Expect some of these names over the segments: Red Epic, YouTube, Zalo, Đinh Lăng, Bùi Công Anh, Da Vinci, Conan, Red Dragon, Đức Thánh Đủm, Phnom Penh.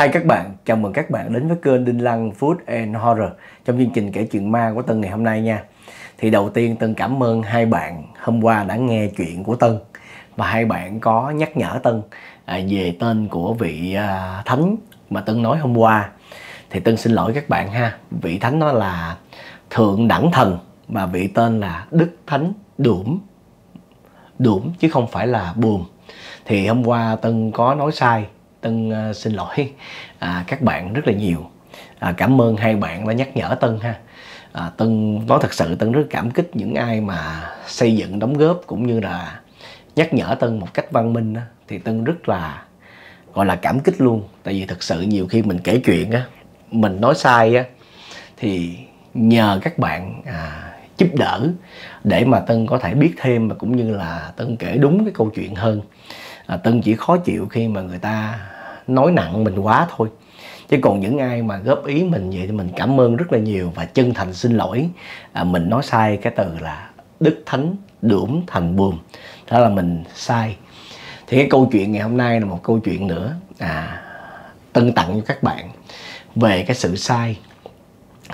Hi các bạn, chào mừng các bạn đến với kênh Đinh Lăng Food and Horror trong chương trình kể chuyện ma của Tân ngày hôm nay nha. Thì đầu tiên Tân cảm ơn hai bạn hôm qua đã nghe chuyện của Tân và hai bạn có nhắc nhở Tân về tên của vị thánh mà Tân nói hôm qua. Thì Tân xin lỗi các bạn ha, vị thánh nó là Thượng Đẳng Thần mà vị tên là Đức Thánh Đủm. Đủm chứ không phải là buồn. Thì hôm qua Tân có nói sai, Tân xin lỗi các bạn rất là nhiều. Cảm ơn hai bạn đã nhắc nhở Tân ha. Tân nói thật sự Tân rất cảm kích những ai mà xây dựng đóng góp cũng như là nhắc nhở Tân một cách văn minh. Thì Tân rất là gọi là cảm kích luôn. Tại vì thật sự nhiều khi mình kể chuyện á, mình nói sai á, thì nhờ các bạn giúp đỡ để mà Tân có thể biết thêm và cũng như là Tân kể đúng cái câu chuyện hơn. Tân chỉ khó chịu khi mà người ta nói nặng mình quá thôi. Chứ còn những ai mà góp ý mình vậy thì mình cảm ơn rất là nhiều và chân thành xin lỗi. Mình nói sai cái từ là Đức Thánh Đủm thành Buồm. Đó là mình sai. Thì cái câu chuyện ngày hôm nay là một câu chuyện nữa Tân tặng cho các bạn về cái sự sai.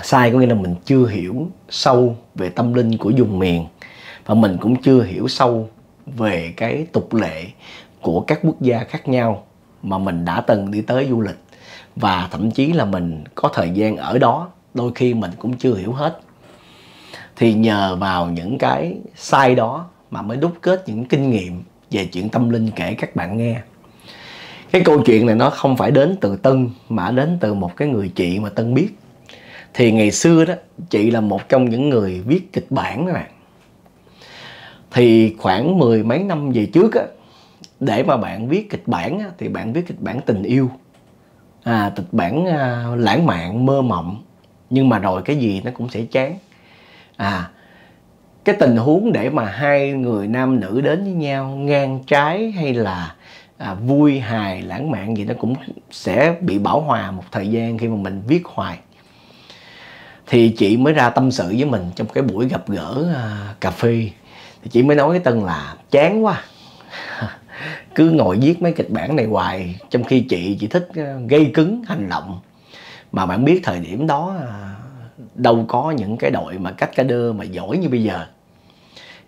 Sai có nghĩa là mình chưa hiểu sâu về tâm linh của vùng miền và mình cũng chưa hiểu sâu về cái tục lệ của các quốc gia khác nhau mà mình đã từng đi tới du lịch, và thậm chí là mình có thời gian ở đó, đôi khi mình cũng chưa hiểu hết. Thì nhờ vào những cái sai đó mà mới đúc kết những kinh nghiệm về chuyện tâm linh kể các bạn nghe. Cái câu chuyện này nó không phải đến từ Tân mà đến từ một cái người chị mà Tân biết. Thì ngày xưa đó, chị là một trong những người viết kịch bản các bạn. Thì khoảng mười mấy năm về trước á, để mà bạn viết kịch bản á, thì bạn viết kịch bản tình yêu, kịch bản lãng mạn, mơ mộng. Nhưng mà rồi cái gì nó cũng sẽ chán. Cái tình huống để mà hai người nam nữ đến với nhau ngang trái hay là vui hài lãng mạn gì nó cũng sẽ bị bão hòa một thời gian khi mà mình viết hoài. Thì chị mới ra tâm sự với mình trong cái buổi gặp gỡ cà phê. Thì chị mới nói với Tân là chán quá, cứ ngồi viết mấy kịch bản này hoài. Trong khi chị thích gây cứng, hành động. Mà bạn biết thời điểm đó đâu có những cái đội mà cách cả đơ mà giỏi như bây giờ.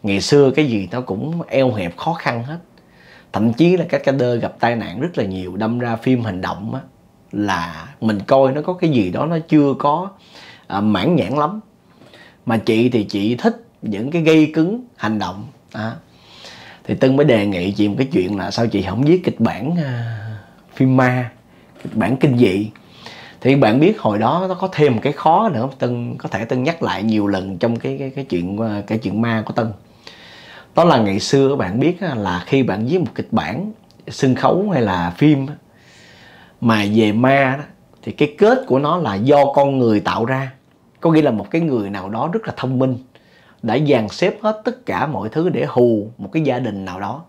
Ngày xưa cái gì nó cũng eo hẹp khó khăn hết. Thậm chí là cách cả đơ gặp tai nạn rất là nhiều. Đâm ra phim hành động á, là mình coi nó có cái gì đó nó chưa có mãn nhãn lắm. Mà chị thì chị thích những cái gây cứng, hành động. Thì Tân mới đề nghị chị một cái chuyện là sao chị không viết kịch bản phim ma, kịch bản kinh dị. Thì bạn biết hồi đó nó có thêm một cái khó nữa. Tân có thể Tân nhắc lại nhiều lần trong cái chuyện ma của Tân. Đó là ngày xưa bạn biết là khi bạn viết một kịch bản sân khấu hay là phim mà về ma đó, thì cái kết của nó là do con người tạo ra. Có nghĩa là một cái người nào đó rất là thông minh đã dàn xếp hết tất cả mọi thứ để hù một cái gia đình nào đó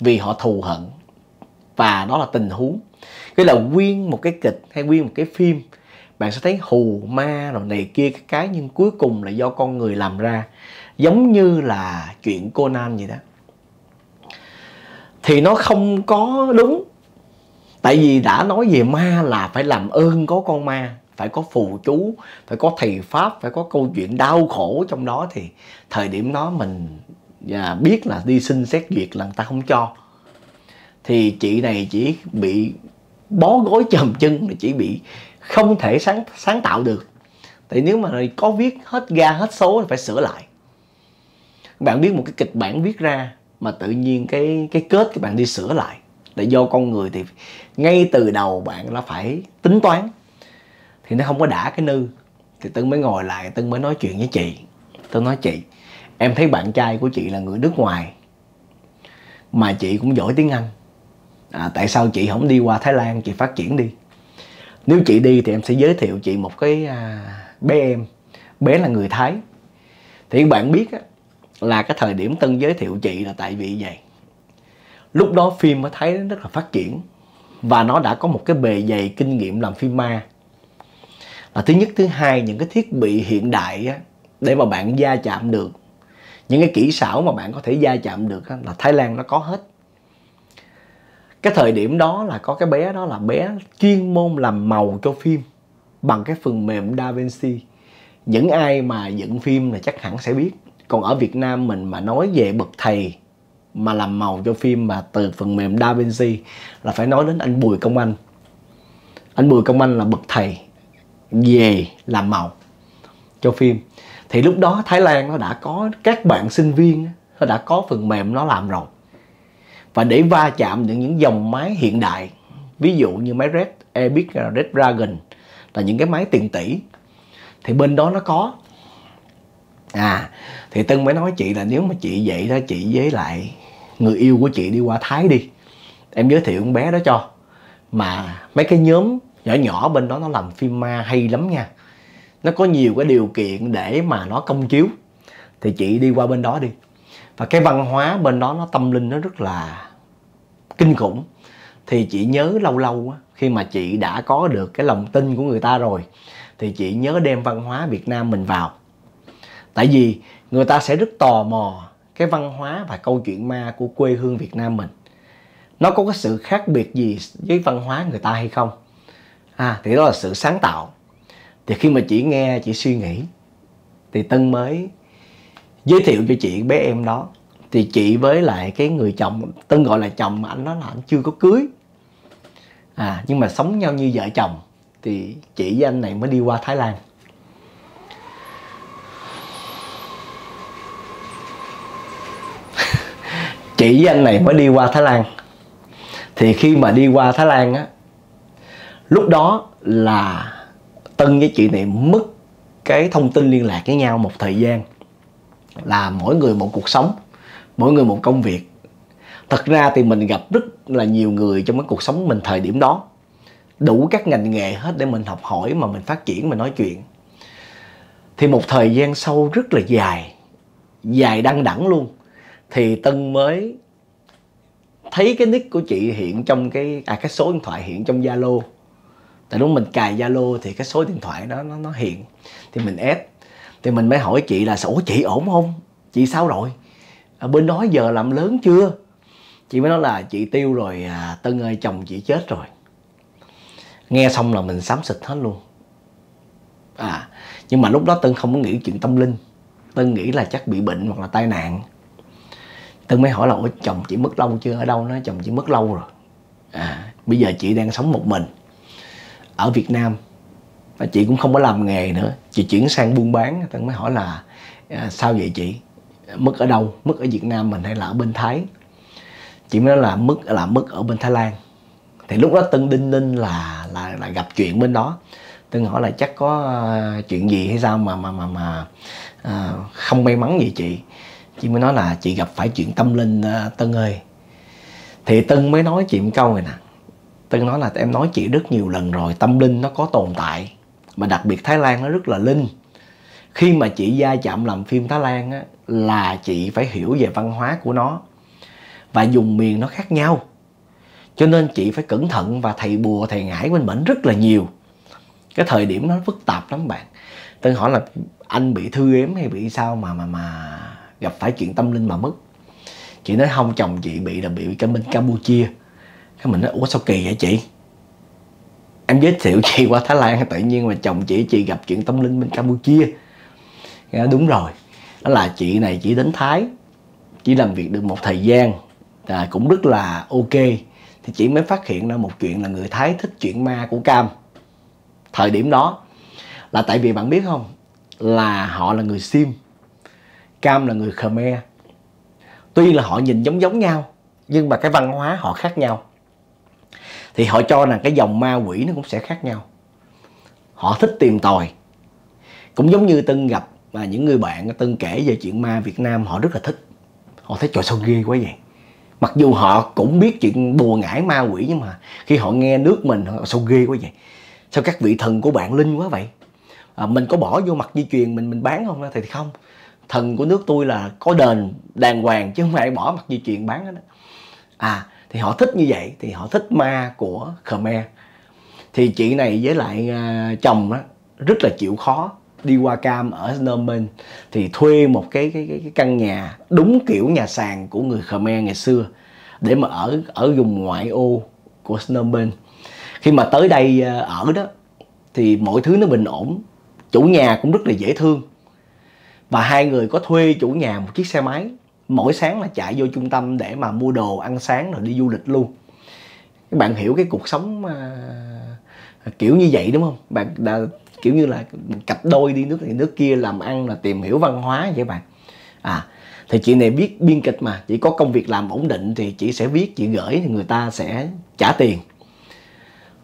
vì họ thù hận. Và đó là tình huống. Cái là nguyên một cái kịch hay nguyên một cái phim, bạn sẽ thấy hù ma rồi này kia các cái, nhưng cuối cùng là do con người làm ra. Giống như là chuyện Conan vậy đó. Thì nó không có đúng. Tại vì đã nói về ma là phải làm ơn có con ma, phải có phù chú, phải có thầy pháp, phải có câu chuyện đau khổ trong đó. Thì thời điểm đó mình biết là đi xin xét duyệt là người ta không cho. Thì chị này chỉ bị bó gối chầm chân, chỉ bị không thể sáng tạo được. Thì nếu mà có viết hết ga hết số thì phải sửa lại. Bạn biết một cái kịch bản viết ra mà tự nhiên cái kết các bạn đi sửa lại là do con người, thì ngay từ đầu bạn đã phải tính toán. Thì nó không có đã cái nư. Thì Tân mới ngồi lại, Tân mới nói chuyện với chị. Tân nói chị, em thấy bạn trai của chị là người nước ngoài mà chị cũng giỏi tiếng Anh, tại sao chị không đi qua Thái Lan, chị phát triển đi. Nếu chị đi thì em sẽ giới thiệu chị một cái bé em. Bé là người Thái. Thì bạn biết á, là cái thời điểm Tân giới thiệu chị là tại vì vậy. Lúc đó phim ở Thái rất là phát triển và nó đã có một cái bề dày kinh nghiệm làm phim ma. Thứ nhất, thứ hai, những cái thiết bị hiện đại á, để mà bạn gia chạm được, những cái kỹ xảo mà bạn có thể gia chạm được á, là Thái Lan nó có hết. Cái thời điểm đó là có cái bé đó là bé chuyên môn làm màu cho phim bằng cái phần mềm Da Vinci. Những ai mà dựng phim là chắc hẳn sẽ biết. Còn ở Việt Nam mình mà nói về bậc thầy mà làm màu cho phim mà từ phần mềm Da Vinci là phải nói đến anh Bùi Công Anh. Anh Bùi Công Anh là bậc thầy về làm màu cho phim. Thì lúc đó Thái Lan nó đã có các bạn sinh viên, nó đã có phần mềm nó làm rồi. Và để va chạm những dòng máy hiện đại, ví dụ như máy Red Epic, Red Dragon là những cái máy tiền tỷ, thì bên đó nó có. Thì Tân mới nói chị là nếu mà chị vậy đó, chị với lại người yêu của chị đi qua Thái đi, em giới thiệu con bé đó cho. Mà mấy cái nhóm nhỏ nhỏ bên đó nó làm phim ma hay lắm nha, nó có nhiều cái điều kiện để mà nó công chiếu. Thì chị đi qua bên đó đi. Và cái văn hóa bên đó nó tâm linh nó rất là kinh khủng. Thì chị nhớ lâu lâu khi mà chị đã có được cái lòng tin của người ta rồi, thì chị nhớ đem văn hóa Việt Nam mình vào. Tại vì người ta sẽ rất tò mò cái văn hóa và câu chuyện ma của quê hương Việt Nam mình. Nó có cái sự khác biệt gì với văn hóa người ta hay không? Thì đó là sự sáng tạo. Thì khi mà chị nghe, chị suy nghĩ, thì Tân mới giới thiệu cho chị bé em đó. Thì chị với lại cái người chồng, Tân gọi là chồng mà anh nói là anh chưa có cưới, nhưng mà sống nhau như vợ chồng. Thì chị với anh này mới đi qua Thái Lan. Chị với anh này mới đi qua Thái Lan. Thì khi mà đi qua Thái Lan á, lúc đó là Tân với chị này mất cái thông tin liên lạc với nhau một thời gian. Là mỗi người một cuộc sống, mỗi người một công việc. Thật ra thì mình gặp rất là nhiều người trong cái cuộc sống mình thời điểm đó, đủ các ngành nghề hết để mình học hỏi mà mình phát triển, mình nói chuyện. Thì một thời gian sau rất là dài, dài đăng đẳng luôn, thì Tân mới thấy cái nick của chị hiện trong cái số điện thoại hiện trong Zalo. Tại lúc mình cài Zalo thì cái số điện thoại đó nó hiện. Thì mình add. Thì mình mới hỏi chị là ủa chị ổn không? Chị sao rồi? Bên đó giờ làm lớn chưa? Chị mới nói là chị tiêu rồi Tân ơi, chồng chị chết rồi. Nghe xong là mình xám xịt hết luôn. Nhưng mà lúc đó Tân không có nghĩ chuyện tâm linh. Tân nghĩ là chắc bị bệnh hoặc là tai nạn. Tân mới hỏi là ủa chồng chị mất lâu chưa? Ở đâu? Nói chồng chị mất lâu rồi. Bây giờ chị đang sống một mình ở Việt Nam. Và chị cũng không có làm nghề nữa, chị chuyển sang buôn bán. Tân mới hỏi là sao vậy chị? Mất ở đâu? Mất ở Việt Nam mình hay là ở bên Thái? Chị mới nói là mất ở bên Thái Lan. Thì lúc đó Tân đinh ninh là gặp chuyện bên đó. Tân hỏi là chắc có chuyện gì hay sao mà không may mắn gì chị? Chị mới nói là chị gặp phải chuyện tâm linh Tân ơi. Thì Tân mới nói chị một câu này nè. Tân nói là em nói chị rất nhiều lần rồi, tâm linh nó có tồn tại. Mà đặc biệt Thái Lan nó rất là linh. Khi mà chị va chạm làm phim Thái Lan á, là chị phải hiểu về văn hóa của nó. Và dùng miền nó khác nhau. Cho nên chị phải cẩn thận và thầy bùa, thầy ngải bên bển rất là nhiều. Cái thời điểm nó phức tạp lắm bạn. Tân hỏi là anh bị thư ếm hay bị sao mà gặp phải chuyện tâm linh mà mất? Chị nói không, chồng chị bị là bị bên Campuchia. Cái mình nói ủa sao kỳ vậy chị? Em giới thiệu chị qua Thái Lan tự nhiên mà chồng chị gặp chuyện tâm linh bên Campuchia. Nghe đúng rồi. Đó là chị này chỉ đến Thái, chỉ làm việc được một thời gian cũng rất là ok. Thì chị mới phát hiện ra một chuyện là người Thái thích chuyện ma của Cam. Thời điểm đó là tại vì bạn biết không, là họ là người Sim, Cam là người Khmer. Tuy là họ nhìn giống giống nhau nhưng mà cái văn hóa họ khác nhau. Thì họ cho rằng cái dòng ma quỷ nó cũng sẽ khác nhau. Họ thích tìm tòi. Cũng giống như Tân gặp mà những người bạn Tân kể về chuyện ma Việt Nam, họ rất là thích. Họ thấy trời sao ghê quá vậy. Mặc dù họ cũng biết chuyện bùa ngải ma quỷ, nhưng mà khi họ nghe nước mình họ sao ghê quá vậy. Sao các vị thần của bạn linh quá vậy? Mình có bỏ vô mặt di truyền mình bán không? Thì không. Thần của nước tôi là có đền đàng hoàng chứ không phải bỏ mặt di truyền bán hết đó. Thì họ thích như vậy. Thì họ thích ma của Khmer. Thì chị này với lại chồng đó, rất là chịu khó. Đi qua Cam ở Phnom Penh thì thuê một cái căn nhà đúng kiểu nhà sàn của người Khmer ngày xưa. để mà ở vùng ngoại ô của Phnom Penh. Khi mà tới đây ở đó thì mọi thứ nó bình ổn, chủ nhà cũng rất là dễ thương. Và hai người có thuê chủ nhà một chiếc xe máy, mỗi sáng là chạy vô trung tâm để mà mua đồ ăn sáng rồi đi du lịch luôn. Các bạn hiểu cái cuộc sống kiểu như vậy đúng không? Bạn đã kiểu như là cặp đôi đi nước này nước kia làm ăn, là tìm hiểu văn hóa vậy bạn. Thì chị này biết biên kịch mà, chị có công việc làm ổn định thì chị sẽ viết, chị gửi thì người ta sẽ trả tiền.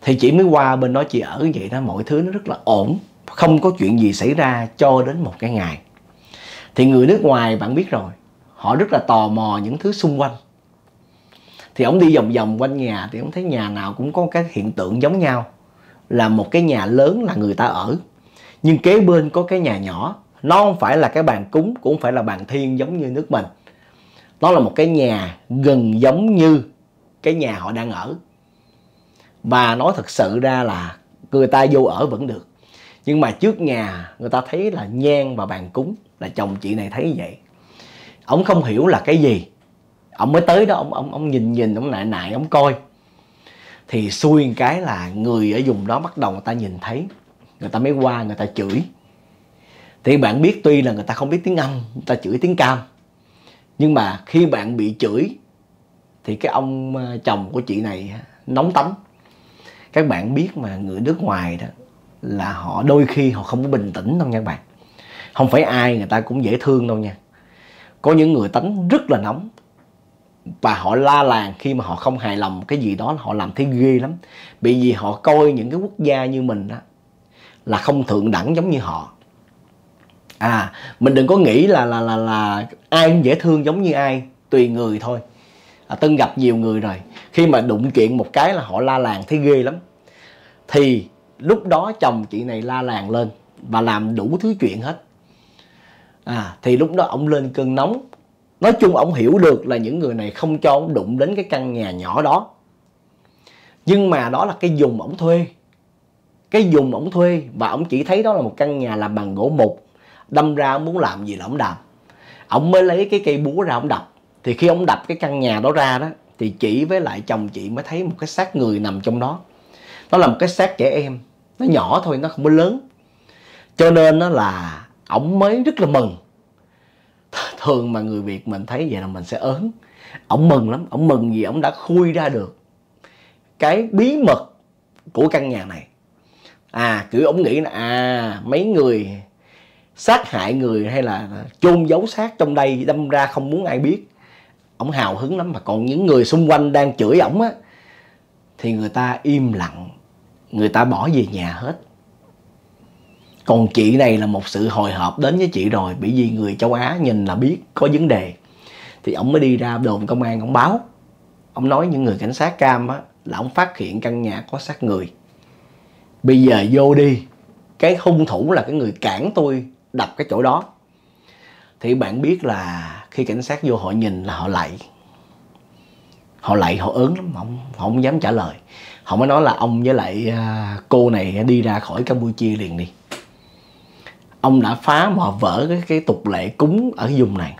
Thì chị mới qua bên đó chị ở như vậy đó, mọi thứ nó rất là ổn, không có chuyện gì xảy ra cho đến một cái ngày. Thì người nước ngoài bạn biết rồi, họ rất là tò mò những thứ xung quanh. Thì ổng đi vòng vòng quanh nhà thì ổng thấy nhà nào cũng có cái hiện tượng giống nhau, là một cái nhà lớn là người ta ở, nhưng kế bên có cái nhà nhỏ. Nó không phải là cái bàn cúng, cũng không phải là bàn thiên giống như nước mình. Nó là một cái nhà gần giống như cái nhà họ đang ở. Và nói thật sự ra là người ta vô ở vẫn được, nhưng mà trước nhà người ta thấy là nhang và bàn cúng. Là chồng chị này thấy vậy, ổng không hiểu là cái gì. Ổng mới tới đó, ổng nhìn, ổng nại, ổng coi. Thì xui một cái là người ở vùng đó bắt đầu người ta nhìn thấy, người ta mới qua, người ta chửi. Thì bạn biết tuy là người ta không biết tiếng Anh, người ta chửi tiếng Cam. Nhưng mà khi bạn bị chửi thì cái ông chồng của chị này nóng tánh. Các bạn biết mà, người nước ngoài đó là họ đôi khi họ không có bình tĩnh đâu nha các bạn. Không phải ai người ta cũng dễ thương đâu nha. Có những người tánh rất là nóng và họ la làng khi mà họ không hài lòng cái gì đó, họ làm thấy ghê lắm. Bởi vì họ coi những cái quốc gia như mình đó là không thượng đẳng giống như họ. Mình đừng có nghĩ là ai cũng dễ thương giống như ai, tùy người thôi. Tân gặp nhiều người rồi, khi mà đụng chuyện một cái là họ la làng thấy ghê lắm. Thì lúc đó chồng chị này la làng lên và làm đủ thứ chuyện hết. Thì lúc đó ổng lên cơn nóng. Nói chung ổng hiểu được là những người này không cho ổng đụng đến cái căn nhà nhỏ đó. Nhưng mà đó là cái vùng ổng thuê. Cái vùng ổng thuê, và ổng chỉ thấy đó là một căn nhà làm bằng gỗ mục. Đâm ra muốn làm gì là ổng làm. Ổng mới lấy cái cây búa ra ổng đập. Thì khi ổng đập cái căn nhà đó ra đó, thì chị với lại chồng chị mới thấy một cái xác người nằm trong đó. Nó là một cái xác trẻ em, nó nhỏ thôi, nó không có lớn. Cho nên nó là ổng mới rất là mừng. Thường mà người Việt mình thấy vậy là mình sẽ ớn. Ổng mừng lắm, ổng mừng vì ổng đã khui ra được cái bí mật của căn nhà này. Kiểu ổng nghĩ là mấy người sát hại người hay là chôn giấu xác trong đây, đâm ra không muốn ai biết. Ổng hào hứng lắm. Mà còn những người xung quanh đang chửi ổng á, thì người ta im lặng, người ta bỏ về nhà hết. Còn chị này là một sự hồi hộp đến với chị rồi, bởi vì người châu Á nhìn là biết có vấn đề. Thì ổng mới đi ra đồn công an, ổng báo. Ổng nói những người cảnh sát Cam á, là ổng phát hiện căn nhà có xác người. Bây giờ vô đi, cái hung thủ là cái người cản tôi đập cái chỗ đó. Thì bạn biết là khi cảnh sát vô họ nhìn là họ lạy. Họ lạy, họ ớn lắm, họ không dám trả lời. Họ mới nói là ông với lại cô này đi ra khỏi Campuchia liền đi. Ông đã phá mà vỡ cái tục lệ cúng ở vùng này.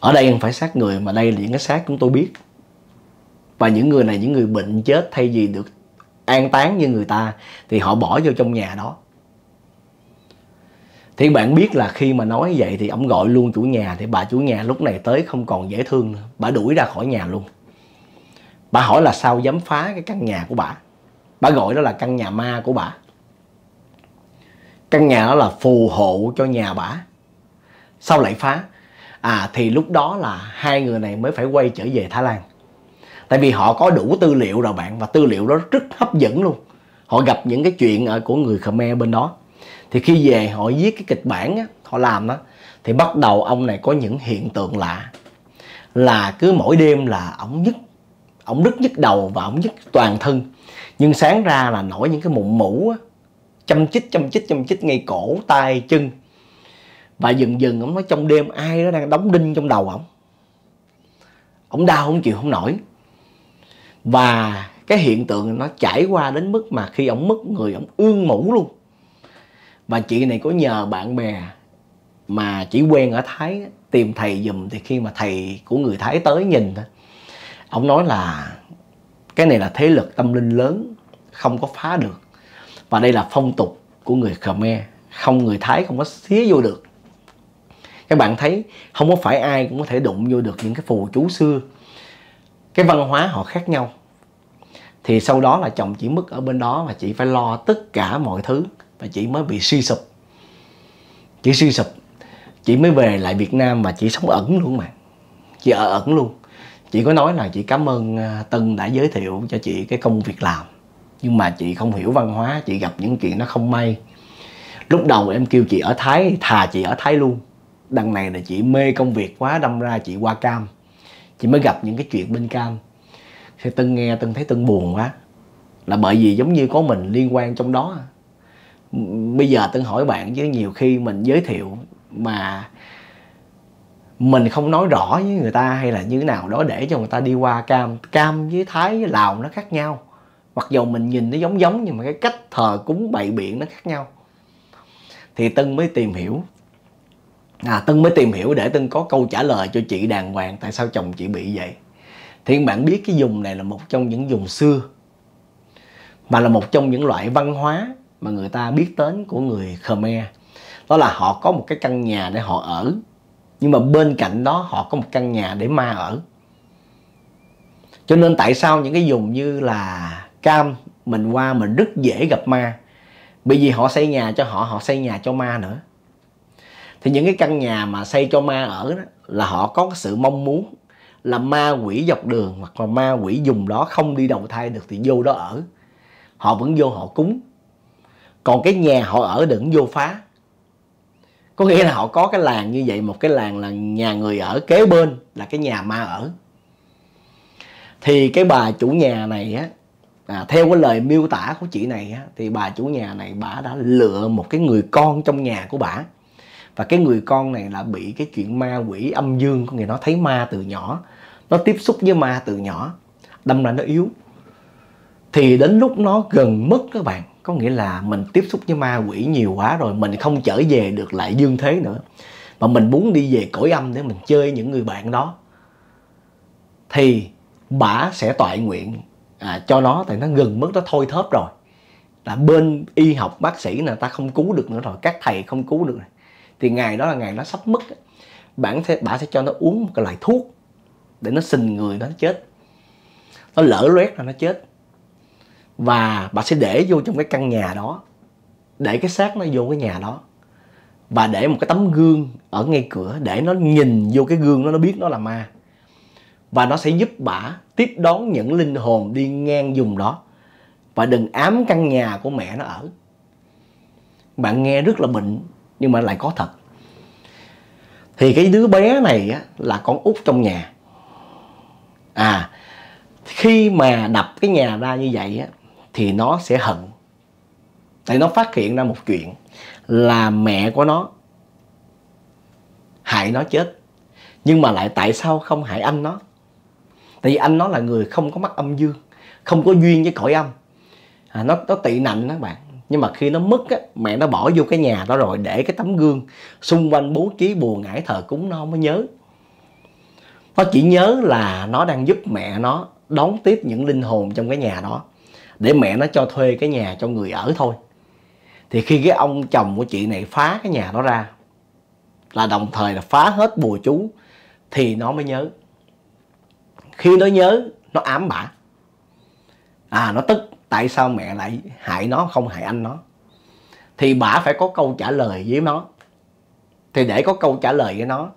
Ở đây không phải xác người, mà đây là những cái xác chúng tôi biết. Và những người này, những người bệnh chết, thay vì được an táng như người ta thì họ bỏ vô trong nhà đó. Thì bạn biết là khi mà nói vậy thì ông gọi luôn chủ nhà. Thì bà chủ nhà lúc này tới không còn dễ thương nữa, bà đuổi ra khỏi nhà luôn. Bà hỏi là sao dám phá cái căn nhà của bà. Bà gọi đó là căn nhà ma của bà. Căn nhà đó là phù hộ cho nhà bả, sao lại phá? Thì lúc đó là hai người này mới phải quay trở về Thái Lan. Tại vì họ có đủ tư liệu rồi bạn, và tư liệu đó rất hấp dẫn luôn. Họ gặp những cái chuyện của người Khmer bên đó. Thì khi về họ viết cái kịch bản á, họ làm đó. Thì bắt đầu ông này có những hiện tượng lạ. Là cứ mỗi đêm là ổng nhức, ổng rất nhức đầu và ổng nhức toàn thân. Nhưng sáng ra là nổi những cái mụn mũ á, châm chích ngay cổ, tay, chân. Và dần ổng nói trong đêm ai đó đang đóng đinh trong đầu ổng. Ổng đau không chịu không nổi. Và cái hiện tượng nó trải qua đến mức mà khi ổng mất người ổng ương mũ luôn. Và chị này có nhờ bạn bè mà chỉ quen ở Thái tìm thầy dùm. Thì khi mà thầy của người Thái tới nhìn, ông nói là cái này là thế lực tâm linh lớn, không có phá được. Và đây là phong tục của người Khmer, không người Thái không có xía vô được. Các bạn thấy không có phải ai cũng có thể đụng vô được những cái phù chú xưa. Cái văn hóa họ khác nhau. Thì sau đó là chồng chỉ mất ở bên đó và chị phải lo tất cả mọi thứ. Và chị mới bị suy sụp. Chị suy sụp, chị mới về lại Việt Nam và chị sống ẩn luôn mà. Chị ở ẩn luôn. Chị có nói là chị cảm ơn Tân đã giới thiệu cho chị cái công việc làm. Nhưng mà chị không hiểu văn hóa, chị gặp những chuyện nó không may. Lúc đầu em kêu chị ở Thái, thà chị ở Thái luôn. Đằng này là chị mê công việc quá, đâm ra chị qua Cam. Chị mới gặp những cái chuyện bên Cam. Thì Tân nghe, Tân thấy Tân buồn quá. Là bởi vì giống như có mình liên quan trong đó. Bây giờ Tân hỏi bạn chứ nhiều khi mình giới thiệu mà mình không nói rõ với người ta hay là như thế nào đó để cho người ta đi qua Cam. Cam với Thái với Lào nó khác nhau. Mặc dù mình nhìn nó giống giống nhưng mà cái cách thờ cúng bày biện nó khác nhau. Thì Tân mới tìm hiểu. Tân mới tìm hiểu để Tân có câu trả lời cho chị đàng hoàng tại sao chồng chị bị vậy. Thì bạn biết cái vùng này là một trong những vùng xưa, mà là một trong những loại văn hóa mà người ta biết đến của người Khmer. Đó là họ có một cái căn nhà để họ ở, nhưng mà bên cạnh đó họ có một căn nhà để ma ở. Cho nên tại sao những cái vùng như là Cam mình qua mình rất dễ gặp ma. Bởi vì họ xây nhà cho họ, họ xây nhà cho ma nữa. Thì những cái căn nhà mà xây cho ma ở đó, là họ có cái sự mong muốn là ma quỷ dọc đường hoặc là ma quỷ dùng đó không đi đầu thai được thì vô đó ở. Họ vẫn vô họ cúng. Còn cái nhà họ ở đừng vô phá. Có nghĩa là họ có cái làng như vậy, một cái làng là nhà người ở, kế bên là cái nhà ma ở. Thì cái bà chủ nhà này á, theo cái lời miêu tả của chị này á, thì bà chủ nhà này bà đã lựa một cái người con trong nhà của bà. Và cái người con này là bị cái chuyện ma quỷ âm dương, có nghĩa nó thấy ma từ nhỏ, nó tiếp xúc với ma từ nhỏ, đâm ra nó yếu. Thì đến lúc nó gần mất các bạn, có nghĩa là mình tiếp xúc với ma quỷ nhiều quá rồi, mình không trở về được lại dương thế nữa, mà mình muốn đi về cõi âm để mình chơi những người bạn đó. Thì bả sẽ toại nguyện cho nó, tại nó gần mất, nó thôi thớp rồi. Là bên y học bác sĩ là ta không cứu được nữa rồi, các thầy không cứu được rồi. Thì ngày đó là ngày nó sắp mất, bả sẽ cho nó uống một cái loại thuốc để nó sình người nó chết. Nó lỡ loét là nó chết. Và bà sẽ để vô trong cái căn nhà đó, để cái xác nó vô cái nhà đó. Và để một cái tấm gương ở ngay cửa, để nó nhìn vô cái gương đó, nó biết nó là ma. Và nó sẽ giúp bà tiếp đón những linh hồn đi ngang vùng đó. Và đừng ám căn nhà của mẹ nó ở. Bạn nghe rất là bệnh nhưng mà lại có thật. Thì cái đứa bé này á, là con út trong nhà. Khi mà đập cái nhà ra như vậy á, thì nó sẽ hận. Tại nó phát hiện ra một chuyện là mẹ của nó hại nó chết. Nhưng mà lại tại sao không hại anh nó? Tại vì anh nó là người không có mắc âm dương, không có duyên với cõi âm. Nó tị nạnh đó bạn. Nhưng mà khi nó mất á, mẹ nó bỏ vô cái nhà đó rồi, để cái tấm gương xung quanh bố trí bùa ngải thờ cúng, nó không có nhớ. Nó chỉ nhớ là nó đang giúp mẹ nó đón tiếp những linh hồn trong cái nhà đó, để mẹ nó cho thuê cái nhà cho người ở thôi. Thì khi cái ông chồng của chị này phá cái nhà đó ra, là đồng thời là phá hết bùa chú, thì nó mới nhớ. Khi nó nhớ, nó ám bả. Nó tức tại sao mẹ lại hại nó không hại anh nó. Thì bả phải có câu trả lời với nó. Thì để có câu trả lời với nó,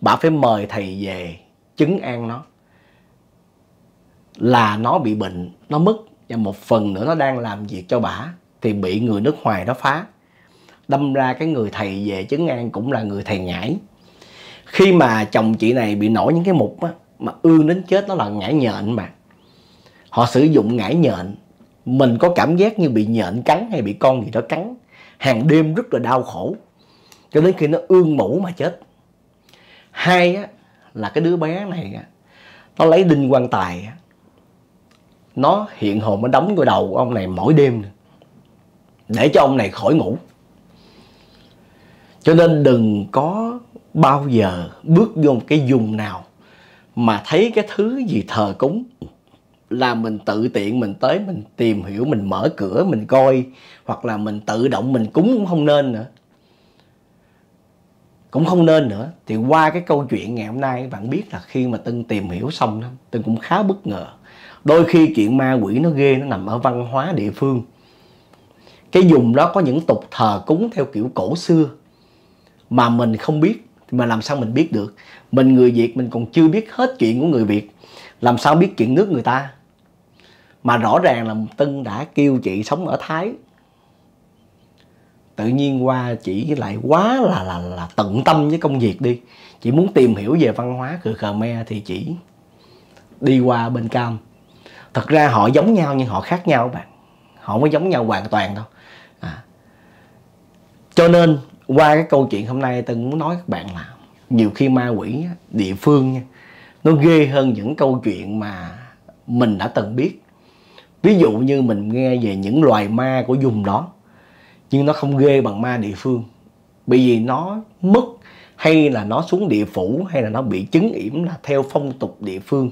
bả phải mời thầy về chứng an nó là nó bị bệnh, nó mất. Và một phần nữa nó đang làm việc cho bả thì bị người nước ngoài đó phá. Đâm ra cái người thầy về chứng an cũng là người thầy Ngải. Khi mà chồng chị này bị nổi những cái mục á, mà ương đến chết, nó là ngải nhện mà. Họ sử dụng ngải nhện. Mình có cảm giác như bị nhện cắn hay bị con gì đó cắn. Hàng đêm rất là đau khổ. Cho đến khi nó ương mũ mà chết. Hai á, là cái đứa bé này á, nó lấy đinh quan tài á, nó hiện hồn nó đóng vào đầu của ông này mỗi đêm để cho ông này khỏi ngủ. Cho nên đừng có bao giờ bước vô một cái vùng nào mà thấy cái thứ gì thờ cúng là mình tự tiện mình tới mình tìm hiểu, mình mở cửa mình coi, hoặc là mình tự động mình cúng cũng không nên nữa. Thì qua cái câu chuyện ngày hôm nay bạn biết là khi mà Tân tìm hiểu xong đó, Tân cũng khá bất ngờ. Đôi khi chuyện ma quỷ nó ghê, nó nằm ở văn hóa địa phương. Cái vùng đó có những tục thờ cúng theo kiểu cổ xưa mà mình không biết, mà làm sao mình biết được. Mình người Việt mình còn chưa biết hết chuyện của người Việt, làm sao biết chuyện nước người ta. Mà rõ ràng là Tân đã kêu chị sống ở Thái, tự nhiên qua chị lại quá là tận tâm với công việc đi. Chị muốn tìm hiểu về văn hóa của Khmer thì chị đi qua bên Cam. Thật ra họ giống nhau nhưng họ khác nhau các bạn. Họ mới giống nhau hoàn toàn đâu. Cho nên qua cái câu chuyện hôm nay tôi muốn nói các bạn là nhiều khi ma quỷ địa phương nha, nó ghê hơn những câu chuyện mà mình đã từng biết. Ví dụ như mình nghe về những loài ma của vùng đó, nhưng nó không ghê bằng ma địa phương. Bởi vì nó mất, hay là nó xuống địa phủ, hay là nó bị chứng yểm là theo phong tục địa phương.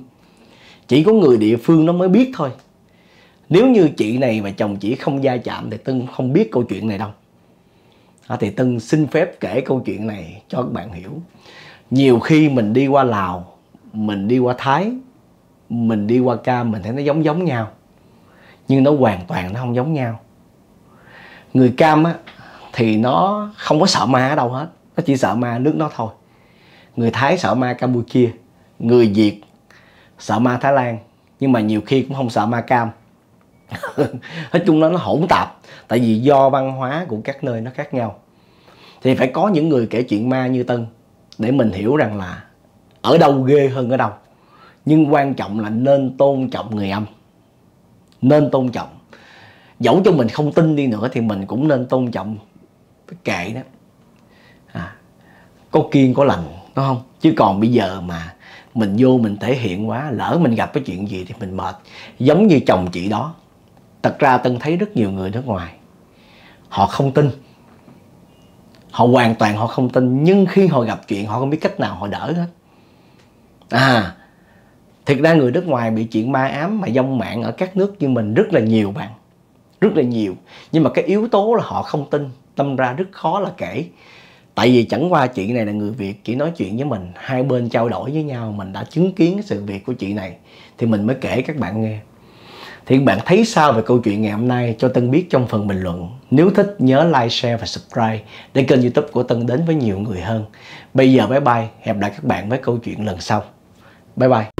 Chỉ có người địa phương nó mới biết thôi. Nếu như chị này mà chồng chị không gia chạm thì Tân không biết câu chuyện này đâu. Thì Tân xin phép kể câu chuyện này cho các bạn hiểu. Nhiều khi mình đi qua Lào, mình đi qua Thái, mình đi qua Cam, mình thấy nó giống nhau, nhưng nó hoàn toàn nó không giống nhau. Người Cam á, thì nó không có sợ ma ở đâu hết, nó chỉ sợ ma nước nó thôi. Người Thái sợ ma Campuchia, người Việt sợ ma Thái Lan, nhưng mà nhiều khi cũng không sợ ma Cam. Nói chung nó hỗn tạp, tại vì do văn hóa của các nơi nó khác nhau. Thì phải có những người kể chuyện ma như Tân để mình hiểu rằng là ở đâu ghê hơn ở đâu. Nhưng quan trọng là nên tôn trọng người âm, nên tôn trọng. Dẫu cho mình không tin đi nữa thì mình cũng nên tôn trọng, kệ đó. Có kiêng có lành, đúng không? Chứ còn bây giờ mà mình vô mình thể hiện quá, lỡ mình gặp cái chuyện gì thì mình mệt. Giống như chồng chị đó, thật ra Tân thấy rất nhiều người nước ngoài họ không tin, họ hoàn toàn họ không tin, nhưng khi họ gặp chuyện họ không biết cách nào họ đỡ hết. Thực ra người nước ngoài bị chuyện ma ám mà vong mạng ở các nước như mình rất là nhiều bạn, rất là nhiều. Nhưng mà cái yếu tố là họ không tin, tâm ra rất khó là kể. Tại vì chẳng qua chị này là người Việt, chỉ nói chuyện với mình, hai bên trao đổi với nhau, mình đã chứng kiến cái sự việc của chị này thì mình mới kể các bạn nghe. Thì các bạn thấy sao về câu chuyện ngày hôm nay cho Tân biết trong phần bình luận. Nếu thích nhớ like, share và subscribe để kênh YouTube của Tân đến với nhiều người hơn. Bây giờ bye bye, hẹn gặp lại các bạn với câu chuyện lần sau. Bye bye.